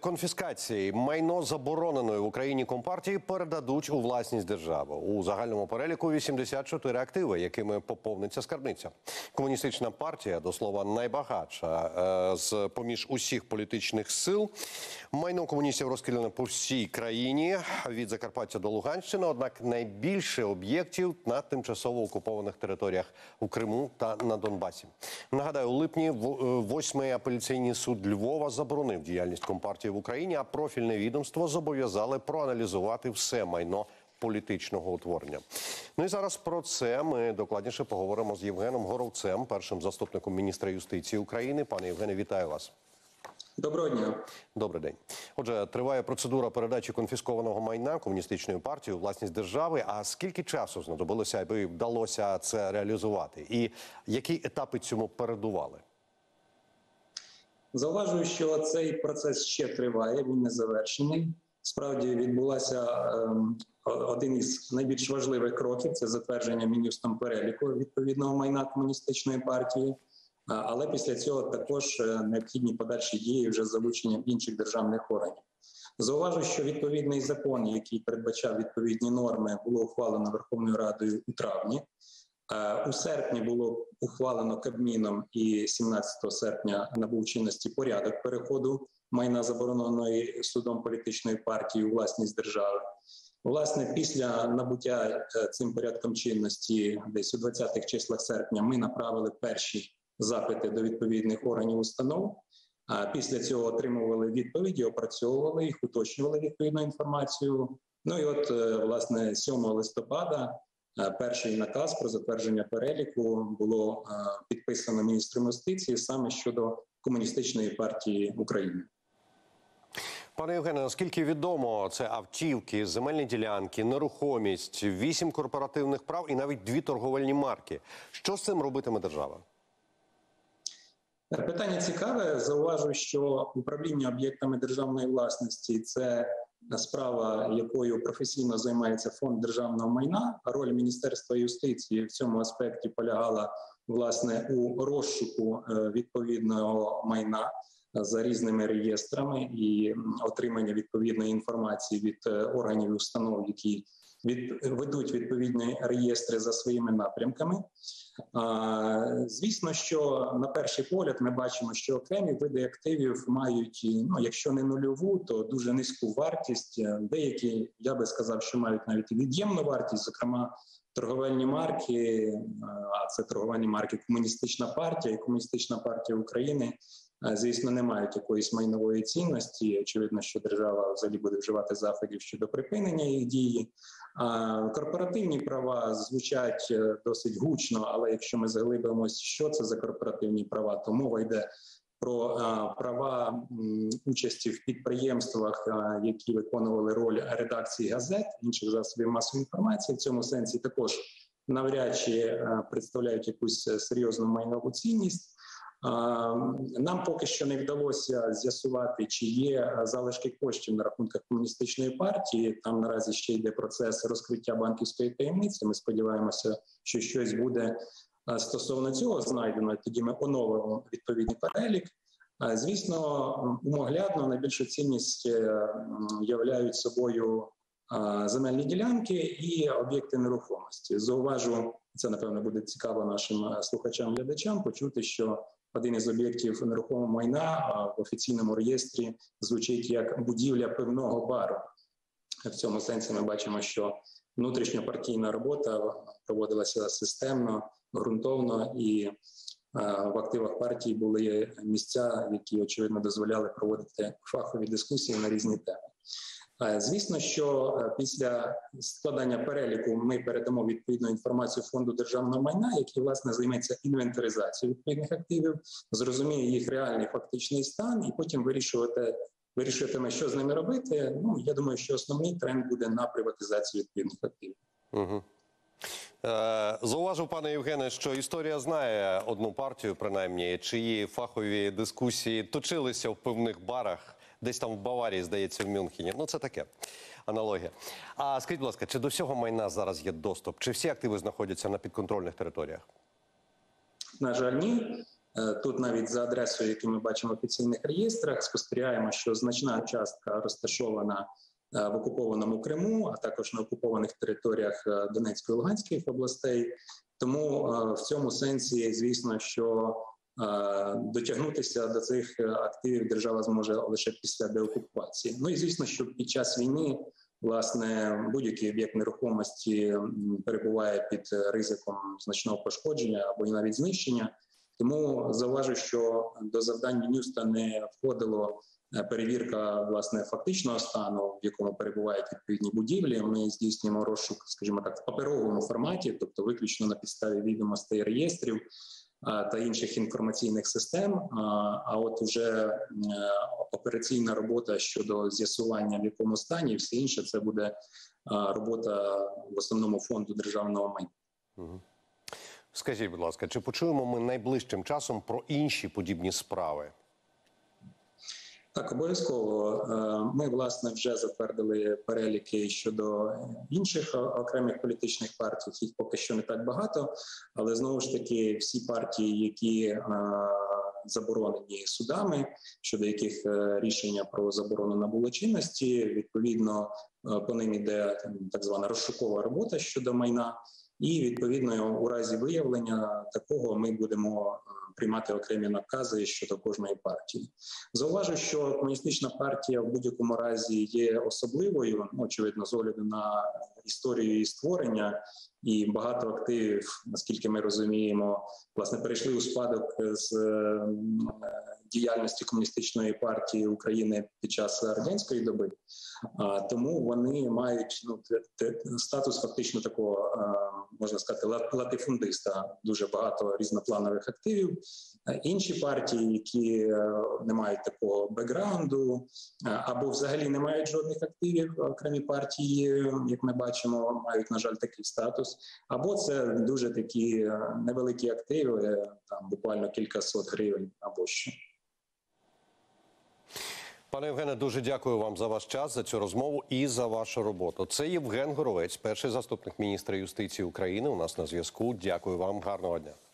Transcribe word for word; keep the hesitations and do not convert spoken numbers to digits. конфіскації майно забороненої в Україні компартії передадуть у власність держави. У загальному переліку вісімдесят чотири активи, якими поповниться скарбниця. Комуністична партія, до слова, найбагатша з поміж усіх політичних сил. Майно комуністів розкидане по всій країні, від Закарпаття до Луганщини, однак найбільше об'єктів на тимчасово окупованих територіях у Криму та на Донбасі. Нагадаю, у липні восьмий апеляційний суд Львова заборонив діяльність компартії в Україні, а профільне відомство зобов'язали проаналізувати все майно політичного утворення. Ну і зараз про це ми докладніше поговоримо з Євгеном Горовцем, першим заступником міністра юстиції України. Пане Євгене, вітаю вас. Доброго дня. Добрий день. Отже, триває процедура передачі конфіскованого майна Комуністичної партії у власність держави. А скільки часу знадобилося, аби вдалося це реалізувати? І які етапи цьому передували? Зауважую, що цей процес ще триває, він не завершений. Справді відбулася е, один із найбільш важливих кроків – це затвердження мін'юстом переліку відповідного майна Комуністичної партії. Але після цього також необхідні подальші дії вже з залученням інших державних органів. Зауважу, що відповідний закон, який передбачав відповідні норми, було ухвалено Верховною Радою у травні. У серпні було ухвалено Кабміном і сімнадцятого серпня набув чинності порядок переходу майна забороненої судом політичної партії у власність держави. Власне, після набуття цим порядком чинності, десь у двадцятих числах серпня, ми направили перші запити до відповідних органів установ. Після цього отримували відповіді, опрацьовували їх, уточнювали відповідну інформацію. Ну і от, власне, сьомого листопада перший наказ про затвердження переліку було підписано міністром юстиції саме щодо Комуністичної партії України. Пане Євгене, наскільки відомо, це автівки, земельні ділянки, нерухомість, вісім корпоративних прав і навіть дві торговельні марки. Що з цим робитиме держава? Питання цікаве. Зауважу, що управління об'єктами державної власності – це справа, якою професійно займається Фонд державного майна. Роль Міністерства юстиції в цьому аспекті полягала, власне, у розшуку відповідного майна за різними реєстрами і отримання відповідної інформації від органів і установ, які від, ведуть відповідні реєстри за своїми напрямками. А, звісно, що на перший погляд ми бачимо, що окремі види активів мають, ну, якщо не нульову, то дуже низьку вартість. Деякі, я би сказав, що мають навіть від'ємну вартість, зокрема торговельні марки, а це торговельні марки Комуністична партія і Комуністична партія України, звісно, не мають якоїсь майнової цінності. Очевидно, що держава взагалі буде вживати заходів щодо припинення їх дії. Корпоративні права звучать досить гучно, але якщо ми заглибимось, що це за корпоративні права, то мова йде про права участі в підприємствах, які виконували роль редакції газет, інших засобів масової інформації. В цьому сенсі також навряд чи представляють якусь серйозну майнову цінність. Нам поки що не вдалося з'ясувати, чи є залишки коштів на рахунках Комуністичної партії. Там наразі ще йде процес розкриття банківської таємниці. Ми сподіваємося, що щось буде стосовно цього знайдено. Тоді ми оновимо відповідний перелік. Звісно, умоглядно найбільшу цінність являють собою земельні ділянки і об'єкти нерухомості. Зауважу, це, напевно, буде цікаво нашим слухачам-глядачам почути, що один із об'єктів нерухомого майна в офіційному реєстрі звучить як будівля пивного бару. В цьому сенсі ми бачимо, що внутрішньопартійна робота проводилася системно, ґрунтовно, і в активах партії були місця, які, очевидно, дозволяли проводити фахові дискусії на різні теми. Звісно, що після складання переліку ми передамо відповідну інформацію Фонду державного майна, який, власне, займеться інвентаризацією відповідних активів, зрозуміє їх реальний фактичний стан і потім вирішувати, вирішуватиме, що з ними робити. Ну, я думаю, що основний тренд буде на приватизацію відповідних активів. Угу. Зауважив, пане Євгене, що історія знає одну партію, принаймні, чиї фахові дискусії точилися в пивних барах. Десь там в Баварії, здається, в Мюнхені. Ну, це таке аналогія. А скажіть, будь ласка, чи до всього майна зараз є доступ? Чи всі активи знаходяться на підконтрольних територіях? На жаль, ні. Тут навіть за адресою, яку ми бачимо в офіційних реєстрах, спостерігаємо, що значна частка розташована в окупованому Криму, а також на окупованих територіях Донецької і Луганської областей. Тому в цьому сенсі, звісно, що дотягнутися до цих активів держава зможе лише після деокупації. Ну і звісно, що під час війни, власне, будь-який об'єкт нерухомості перебуває під ризиком значного пошкодження або навіть знищення. Тому зауважу, що до завдань Мін'юсту не входило перевірка, власне, фактичного стану, в якому перебувають відповідні будівлі. Ми здійснюємо розшук, скажімо так, в паперовому форматі, тобто виключно на підставі відомостей реєстрів та інших інформаційних систем. А от вже операційна робота щодо з'ясування, в якому стані, і все інше, це буде робота в основному Фонду державного майна. Угу. Скажіть, будь ласка, чи почуємо ми найближчим часом про інші подібні справи? Так, обов'язково. Ми, власне, вже затвердили переліки щодо інших окремих політичних партій, їх поки що не так багато, але, знову ж таки, всі партії, які заборонені судами, щодо яких рішення про заборону набуло чинності, відповідно, по ним іде так звана розшукова робота щодо майна, і, відповідно, у разі виявлення такого ми будемо приймати окремі накази щодо кожної партії. Зауважу, що Комуністична партія в будь-якому разі є особливою, очевидно, з огляду на історію її створення, і багато активів, наскільки ми розуміємо, власне, перейшли у спадок з діяльності Комуністичної партії України під час радянської доби, тому вони мають ну, статус фактично такого, можна сказати, латифундиста, дуже багато різнопланових активів. Інші партії, які не мають такого бекграунду або взагалі не мають жодних активів, окремі партії, як ми бачимо, мають, на жаль, такий статус, або це дуже такі невеликі активи, там буквально кількасот гривень або що. Пане Євгене, дуже дякую вам за ваш час, за цю розмову і за вашу роботу. Це Євген Горовець, перший заступник міністра юстиції України. У нас на зв'язку. Дякую вам. Гарного дня.